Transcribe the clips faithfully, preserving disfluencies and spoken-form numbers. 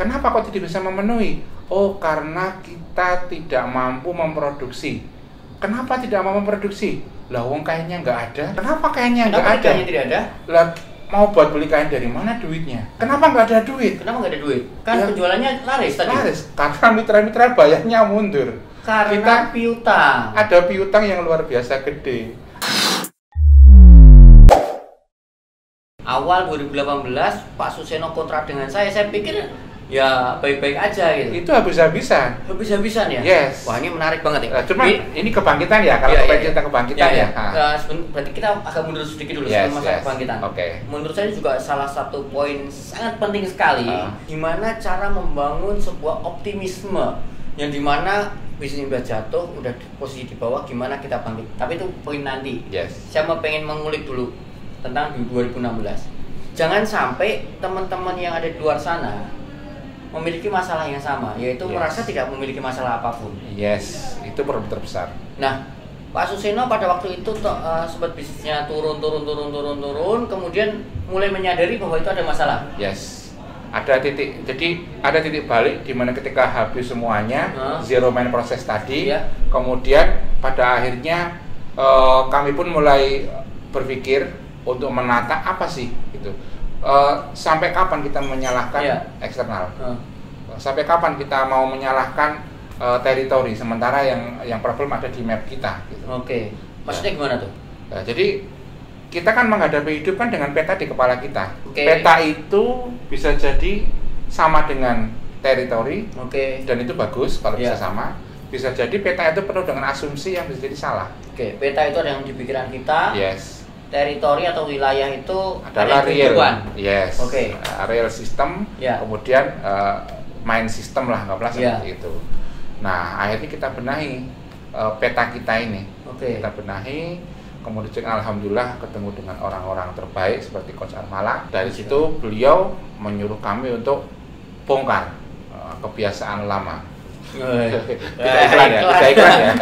Kenapa kok tidak bisa memenuhi? Oh, karena kita tidak mampu memproduksi. Kenapa tidak mampu memproduksi? Lah, wong kayaknya nggak ada. Kenapa kayaknya nggak ada? Kayaknya tidak ada. Lah, mau buat beli kain dari mana duitnya? Kenapa nggak ada duit? Kenapa nggak ada duit? Kan ya, penjualannya laris tadi. Laris, karena mitra-mitra bayarnya mundur. Karena kita piutang. Ada piutang yang luar biasa gede. Awal dua ribu delapan belas Pak Suseno kontrak dengan saya, saya pikir ya baik-baik aja gitu. Itu habis-habisan. Habis-habisan ya? Yes. Wah, ini menarik banget ya. Nah, cuman ini, ini kebangkitan ya, kalau iya, iya, kita kebangkitan iya, iya. ya. Nah, berarti kita agak mundur sedikit dulu yes, sebelum masalah yes. kebangkitan. Oke. Okay. Menurut saya juga salah satu poin sangat penting sekali, uh. gimana cara membangun sebuah optimisme yang dimana bisnis udah jatuh, udah posisi di bawah, gimana kita bangkit. Tapi itu poin nanti. Yes. Saya mau pengen mengulik dulu tentang di dua ribu enam belas. Jangan sampai teman-teman yang ada di luar sana memiliki masalah yang sama, yaitu yes. merasa tidak memiliki masalah apapun. Yes, itu problem terbesar. Nah, Pak Suseno pada waktu itu uh, sempat bisnisnya turun, turun, turun, turun, turun, kemudian mulai menyadari bahwa itu ada masalah. Yes, ada titik. Jadi ada titik balik di mana ketika habis semuanya, huh? zero main proses tadi, yeah. kemudian pada akhirnya uh, kami pun mulai berpikir untuk menata apa sih gitu. Uh, sampai kapan kita menyalahkan yeah. eksternal? Uh. Sampai kapan kita mau menyalahkan uh, teritori? Sementara yang yang problem ada di map kita. Gitu. Oke. Okay. Maksudnya ya. gimana tuh? Nah, jadi kita kan menghadapi hidup kan dengan peta di kepala kita. Okay. Peta itu bisa jadi sama dengan teritori. Oke. Okay. Dan itu bagus kalau yeah. bisa sama. Bisa jadi peta itu penuh dengan asumsi yang bisa jadi salah. Oke. Okay. Peta itu ada yang di pikiran kita. Yes. Teritori atau wilayah itu adalah real, yes, okay. uh, real system, yeah. kemudian uh, main system lah, nggak yeah. seperti itu. Nah, akhirnya kita benahi uh, peta kita ini, okay. kita benahi, kemudian alhamdulillah ketemu dengan orang-orang terbaik seperti Coach Armala. Dari okay. situ beliau menyuruh kami untuk bongkar uh, kebiasaan lama. Tidak iklan ya, tidak iklan ya.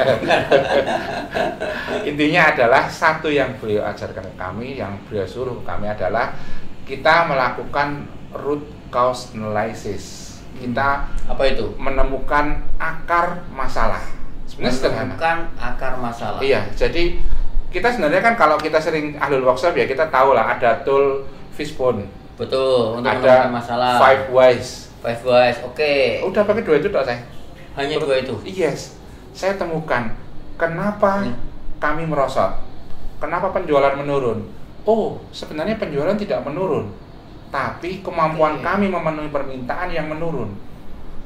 Intinya adalah satu yang beliau ajarkan ke kami, yang beliau suruh kami adalah kita melakukan root cause analysis. Kita apa itu? Menemukan akar masalah. Sebenarnya sederhana. Menemukan akar masalah. Iya, jadi kita sebenarnya kan kalau kita sering ahlul workshop ya kita tahu lah ada tool fishbone. Betul. Untuk ada masalah. Five wise. Five wise, oke. Okay. Udah pakai dua itu tak saya. Hanya dua itu? Yes, saya temukan kenapa hmm. kami merosot, kenapa penjualan menurun. Oh, sebenarnya penjualan tidak menurun, tapi kemampuan okay. kami memenuhi permintaan yang menurun.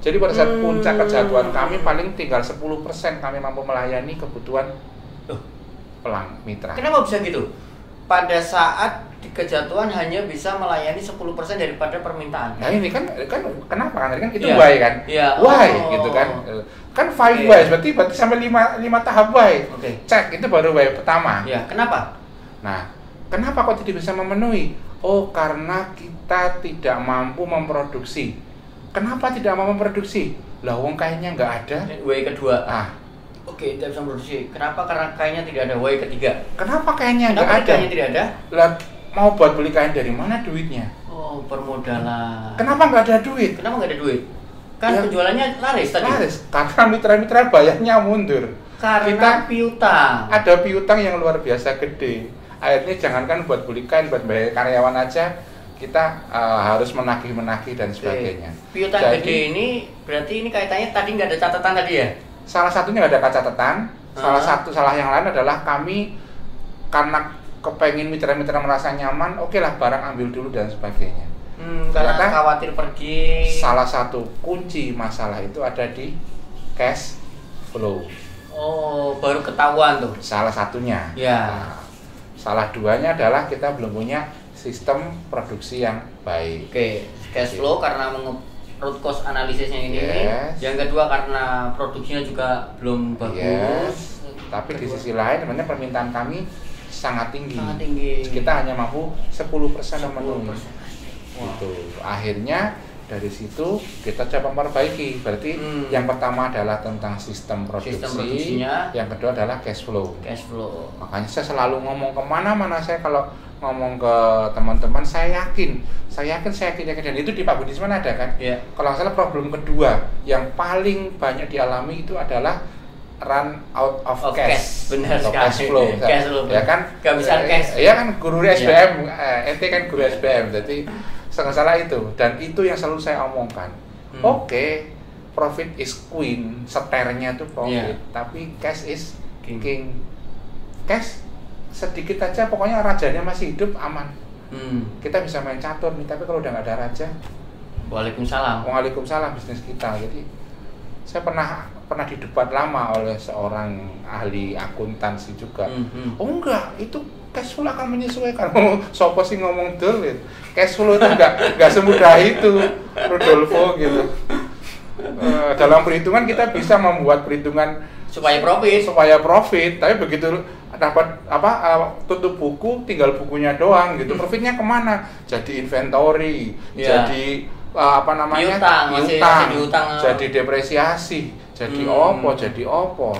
Jadi pada saat hmm. puncak kejatuhan kami paling tinggal sepuluh persen kami mampu melayani kebutuhan uh. pelang mitra. Kenapa bisa gitu? Pada saat kejatuhan hanya bisa melayani sepuluh persen daripada permintaan. Nah ini kan, kan kenapa kan? Kan itu yeah. why kan? Yeah. Why oh. gitu kan? Kan five yeah. why, berarti, berarti sampai lima tahap why. Okay. Cek, itu baru why pertama. Yeah. Kenapa? Nah, kenapa kok tidak bisa memenuhi? Oh, karena kita tidak mampu memproduksi. Kenapa tidak mampu memproduksi? Lah, wong kayaknya nggak ada. Why kedua. Ah. Oke, tidak bisa memproduksi. Kenapa? Karena kayaknya tidak ada. Why ketiga. Kenapa kayaknya nggak ada? Kayaknya tidak ada. Lah, mau buat beli kain dari mana duitnya? Oh, permodalan. Kenapa nggak ada duit? Kenapa nggak ada duit? Kan ya, penjualannya laris tadi. Laris, karena mitra-mitra bayarnya mundur. Karena kita piutang. Ada piutang yang luar biasa gede. Akhirnya jangankan buat beli kain, buat bayar karyawan aja kita uh, harus menagih-menagih dan sebagainya. Oke. Piutang jadi, gede ini berarti ini kaitannya tadi nggak ada catatan tadi ya? Salah satunya nggak ada catatan. Uh-huh. Salah satu salah yang lain adalah kami karena kepengen mitra-mitra merasa nyaman, oke lah barang ambil dulu dan sebagainya. Hmm, karena khawatir pergi. Salah satu kunci masalah itu ada di cash flow. Oh, baru ketahuan tuh. Salah satunya. Ya. Nah, salah duanya adalah kita belum punya sistem produksi yang baik. Oke, cash flow karena root cause analisisnya ini. Yes. Yang kedua karena produksinya juga belum bagus. Yes. Tapi kedua, di sisi lain, sebenarnya permintaan kami sangat tinggi. sangat tinggi. Kita hanya mampu sepuluh persen memenuhi. Wow. Gitu. Akhirnya Dari situ kita coba memperbaiki. Berarti hmm. yang pertama adalah tentang sistem produksi, sistem produksinya. Yang kedua adalah cash flow. Cash flow. Makanya saya selalu ngomong kemana-mana, saya kalau ngomong ke teman-teman, saya yakin, saya yakin, saya yakin, yakin. Dan itu di Pak Budisman ada kan? Yeah. Kalau nggak salah problem kedua yang paling banyak dialami itu adalah run out of, of cash, cash. Benar sekali. Cash flow, yeah. Cash flow. Ya kan? Gak bisa eh, cash. Ya kan guru S B M, yeah. eh, ente kan guru S B M, jadi sangat salah itu, dan itu yang selalu saya omongkan. Hmm. Oke, okay, profit is queen, seternya tuh profit, yeah. Tapi cash is king. king. Cash sedikit aja, pokoknya rajanya masih hidup aman. Hmm. Kita bisa main catur nih, tapi kalau udah nggak ada raja, waalaikumsalam. Waalaikumsalam bisnis kita. Jadi saya pernah pernah didebat lama oleh seorang ahli akuntansi juga. Hmm. Oh enggak, itu cash flow akan menyesuaikan. Sopo sih ngomong dulu, cash flow itu nggak nggak semudah itu, Rodolfo gitu. Uh, dalam perhitungan kita bisa membuat perhitungan supaya profit, supaya profit. Tapi begitu dapat apa uh, tutup buku, tinggal bukunya doang gitu. Profitnya kemana? Jadi inventory, yeah. jadi uh, apa namanya? Utang, jadi depresiasi, jadi hmm. opo, jadi opo.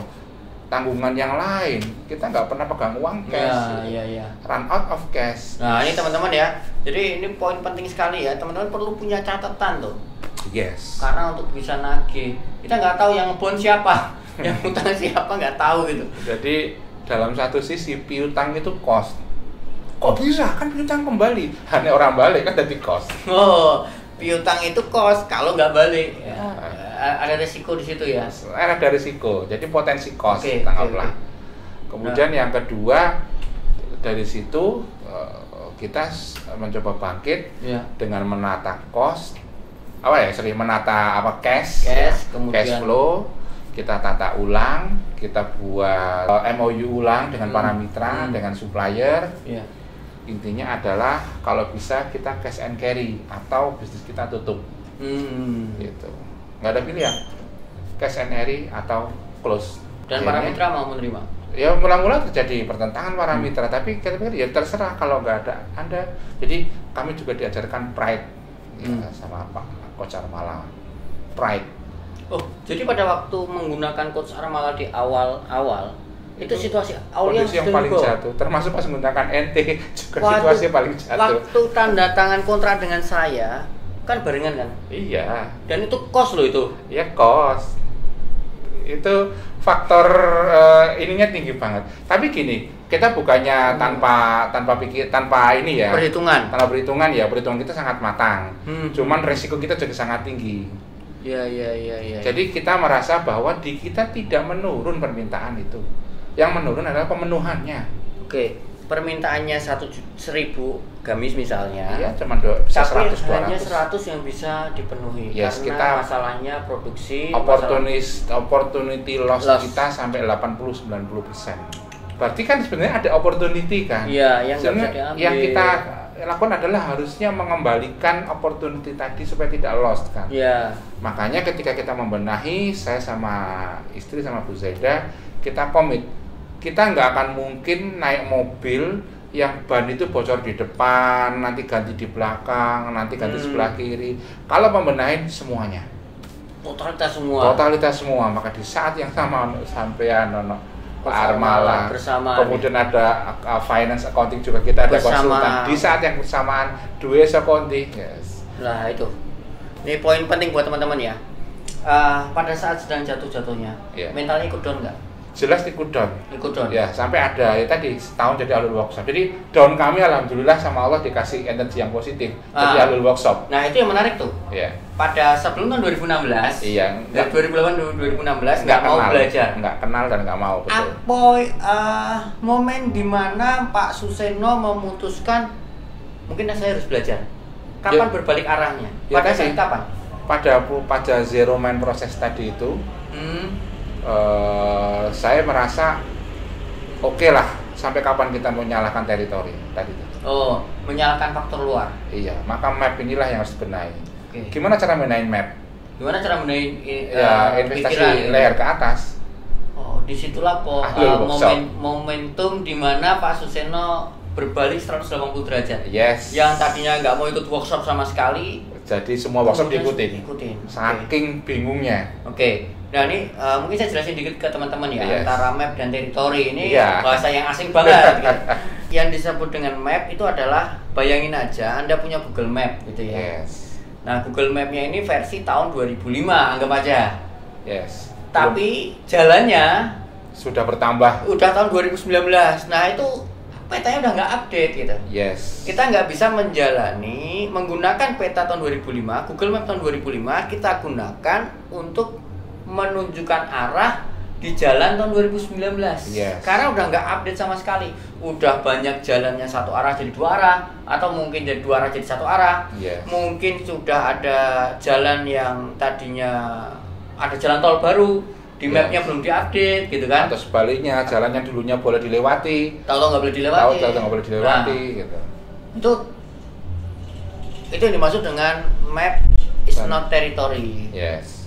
Tanggungan yang lain, kita nggak pernah pegang uang cash, ya, ya, ya. Run out of cash. Nah ini teman-teman ya, jadi ini poin penting sekali ya, teman-teman perlu punya catatan loh. Yes. Karena untuk bisa nagih, kita nggak tahu yang bon siapa, yang utang siapa nggak tahu gitu. Jadi dalam satu sisi piutang itu cost. Kok bisa? Kan piutang kembali, hanya orang balik kan jadi cost. Oh, piutang itu cost kalau nggak balik. Ya. Ah. Ada risiko di situ ya? Ada risiko, jadi potensi cost okay, tanggallah. Okay. Kemudian nah. yang kedua dari situ kita mencoba bangkit yeah. dengan menata cost, apa ya? Sering menata apa cash, cash, kemudian cash flow. Kita tata ulang, kita buat M O U ulang dengan hmm. para mitra, hmm. dengan supplier. Yeah. Intinya adalah kalau bisa kita cash and carry atau bisnis kita tutup. Hmm. Gitu. Nggak ada pilihan, cash and carry atau close. Dan para mitra mau menerima? Ya mula-mula terjadi pertentangan para hmm. mitra, tapi kita pikir ya terserah kalau nggak ada Anda. Jadi kami juga diajarkan pride hmm. ya, sama Pak Coach Armala. Pride. Oh, jadi pada waktu menggunakan Coach Armala di awal-awal, itu, itu situasi awalnya yang paling jatuh, termasuk pas menggunakan N T juga waktu, situasi paling jatuh. Waktu tanda tangan kontrak dengan saya, kan barengan kan? Iya. Dan itu kos loh itu. Iya kos. Itu faktor uh, ininya tinggi banget. Tapi gini, kita bukannya tanpa tanpa pikir tanpa ini ya. Perhitungan. Tanpa perhitungan ya, perhitungan kita sangat matang. Hmm. Cuman resiko kita juga sangat tinggi. Iya iya iya. Ya, jadi kita merasa bahwa di kita tidak menurun permintaan itu. Yang menurun adalah pemenuhannya. Oke. Permintaannya satu seribu gamis misalnya, iya, cuma bisa seratus, hanya seratus yang bisa dipenuhi. Yes, karena kita masalahnya produksi, opportunity, masalah, opportunity loss, loss kita sampai delapan puluh sampai sembilan puluh persen. Berarti kan sebenarnya ada opportunity kan? Iya, yang, yang kita lakukan adalah harusnya mengembalikan opportunity tadi supaya tidak lost kan? Iya. Makanya ketika kita membenahi, saya sama istri sama Bu Zaida, kita komit. Kita nggak akan mungkin naik mobil yang ban itu bocor di depan, nanti ganti di belakang, nanti ganti hmm. sebelah kiri. Kalau pembenahin semuanya, totalitas semua. Totalitas semua. Maka di saat yang sama sampean nono Pak Armala, bersama, kemudian ya. Ada uh, finance accounting juga kita ada konsultan. Di saat yang bersamaan dua accounting. Yes. Nah itu, ini poin penting buat teman-teman ya. Uh, pada saat sedang jatuh-jatuhnya, yeah. mentalnya ikut down nggak? Jelas ikut down, ikut down. Ya sampai ada ya tadi setahun jadi alur workshop. Jadi down kami alhamdulillah sama Allah dikasih energi yang positif ah. jadi alur workshop. Nah itu yang menarik tuh. Ya. Pada sebelum tahun dua ribu enam belas, iya, enggak, dari dua ribu delapan dua ribu enam belas nggak mau belajar, nggak kenal dan nggak mau. Betul. Apa uh, momen dimana Pak Suseno memutuskan mungkin saya harus belajar? Kapan ya. Berbalik arahnya? Ya, pada saat kapan? Pada pada zero mind proses tadi itu. Hmm. Uh, saya merasa oke okay lah sampai kapan kita mau menyalahkan teritori tadi itu. Oh, menyalahkan faktor luar. Iya, maka map inilah yang harus dibenahi. Okay. Gimana cara menaik map? Gimana cara menaik uh, ya, investasi pikiran, leher ke atas? Oh, disitulah po, ah, uh, momen, momentum dimana Pak Suseno berbalik seratus delapan puluh derajat. Yes. Yang tadinya nggak mau ikut workshop sama sekali. Jadi semua workshop diikutin. Ikutin. Saking okay. bingungnya. Oke. Okay. Nah ini uh, mungkin saya jelasin dikit ke teman-teman ya, yes. antara map dan teritori ini yeah. bahasa yang asing banget. Gitu. Yang disebut dengan map itu adalah, bayangin aja Anda punya Google Map gitu ya. Yes. Nah Google Mapnya ini versi tahun dua ribu lima anggap aja. Yes. Tapi belum. Jalannya sudah bertambah. Udah tahun dua ribu sembilan belas. Nah itu petanya udah nggak update gitu. Yes. Kita nggak bisa menjalani menggunakan peta tahun dua ribu lima, Google Map tahun dua ribu lima kita gunakan untuk menunjukkan arah di jalan tahun dua ribu sembilan belas. Yes. Karena udah nggak update sama sekali. Udah banyak jalannya satu arah jadi dua arah, atau mungkin dari dua arah jadi satu arah. Yes. Mungkin sudah ada jalan yang tadinya ada jalan tol baru di yes. mapnya belum diupdate gitu kan? Atau sebaliknya, jalan yang dulunya boleh dilewati, tahu-tahu nggak boleh dilewati. Tahu-tahu nggak boleh dilewati. Nah, gitu. Itu itu yang dimaksud dengan map is not territory. Yes.